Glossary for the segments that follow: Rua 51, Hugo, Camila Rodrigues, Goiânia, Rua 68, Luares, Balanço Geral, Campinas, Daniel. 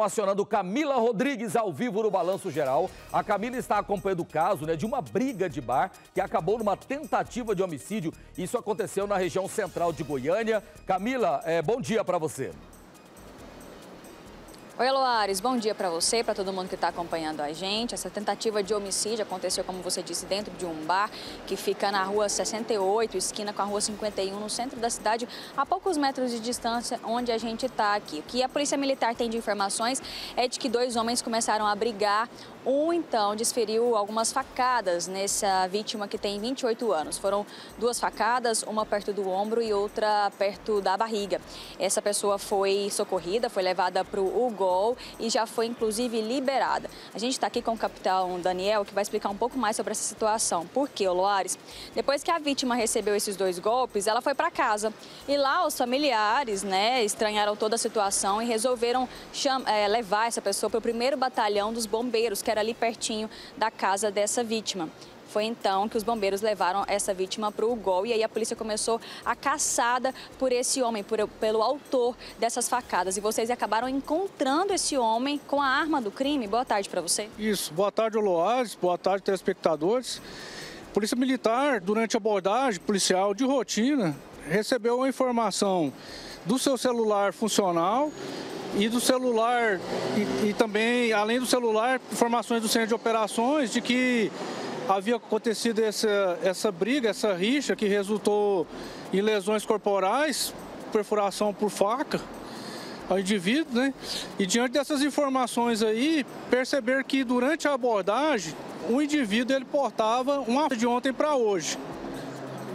Acionando Camila Rodrigues ao vivo no Balanço Geral. A Camila está acompanhando o caso de uma briga de bar que acabou numa tentativa de homicídio. Isso aconteceu na região central de Goiânia. Camila, bom dia para você. Oi, Luares, bom dia para você, para todo mundo que está acompanhando a gente. Essa tentativa de homicídio aconteceu, como você disse, dentro de um bar que fica na Rua 68, esquina com a Rua 51, no centro da cidade, a poucos metros de distância onde a gente está aqui. O que a Polícia Militar tem de informações é de que dois homens começaram a brigar. Um, então, desferiu algumas facadas nessa vítima que tem 28 anos. Foram duas facadas, uma perto do ombro e outra perto da barriga. Essa pessoa foi socorrida, foi levada para o Hugo e já foi, inclusive, liberada. A gente está aqui com o capitão Daniel, que vai explicar um pouco mais sobre essa situação. Por quê, Luares? Depois que a vítima recebeu esses dois golpes, ela foi para casa. E lá os familiares, estranharam toda a situação e resolveram levar essa pessoa para o 1º Batalhão dos Bombeiros, que era ali pertinho da casa dessa vítima. Foi então que os bombeiros levaram essa vítima para o gol e aí a polícia começou a caçada por esse homem, pelo autor dessas facadas. E vocês acabaram encontrando esse homem com a arma do crime. Boa tarde para você. Isso. Boa tarde, Luares. Boa tarde, telespectadores. Polícia Militar, durante a abordagem policial de rotina, recebeu a informação do seu celular funcional e do celular e também, além do celular, informações do centro de operações de que havia acontecido essa briga, essa rixa que resultou em lesões corporais, perfuração por faca ao indivíduo, E diante dessas informações aí, perceber que durante a abordagem, o indivíduo ele portava uma arma de ontem para hoje.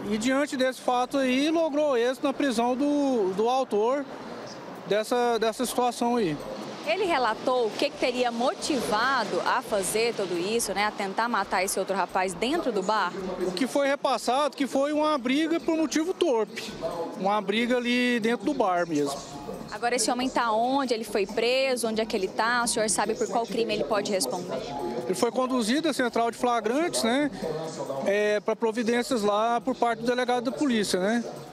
E diante desse fato aí, logrou êxito na prisão do autor dessa situação aí. Ele relatou o que teria motivado a fazer tudo isso, a tentar matar esse outro rapaz dentro do bar? O que foi repassado que foi uma briga por motivo torpe, uma briga ali dentro do bar mesmo. Agora esse homem está onde? Ele foi preso? Onde é que ele está? O senhor sabe por qual crime ele pode responder? Ele foi conduzido à central de flagrantes, para providências lá por parte do delegado da polícia,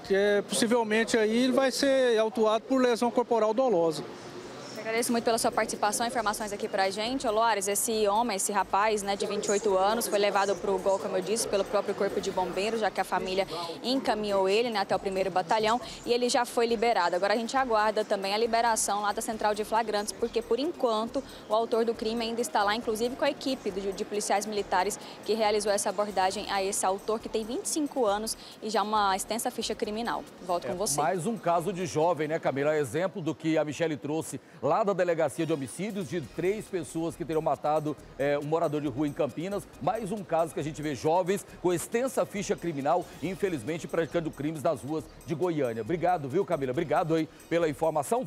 Que possivelmente aí ele vai ser autuado por lesão corporal dolosa. Agradeço muito pela sua participação, informações aqui pra gente. Ô, Luares, esse homem, esse rapaz de 28 anos, foi levado pro gol, como eu disse, pelo próprio corpo de bombeiros, já que a família encaminhou ele até o 1º Batalhão e ele já foi liberado. Agora a gente aguarda também a liberação lá da Central de Flagrantes, porque por enquanto o autor do crime ainda está lá, inclusive com a equipe de policiais militares que realizou essa abordagem a esse autor que tem 25 anos e já uma extensa ficha criminal. Volto com você. Mais um caso de jovem, Camila? Exemplo do que a Michele trouxe lá da delegacia de homicídios de 3 pessoas que teriam matado um morador de rua em Campinas. Mais um caso que a gente vê jovens com extensa ficha criminal, infelizmente praticando crimes nas ruas de Goiânia. Obrigado, viu, Camila? Obrigado aí pela informação.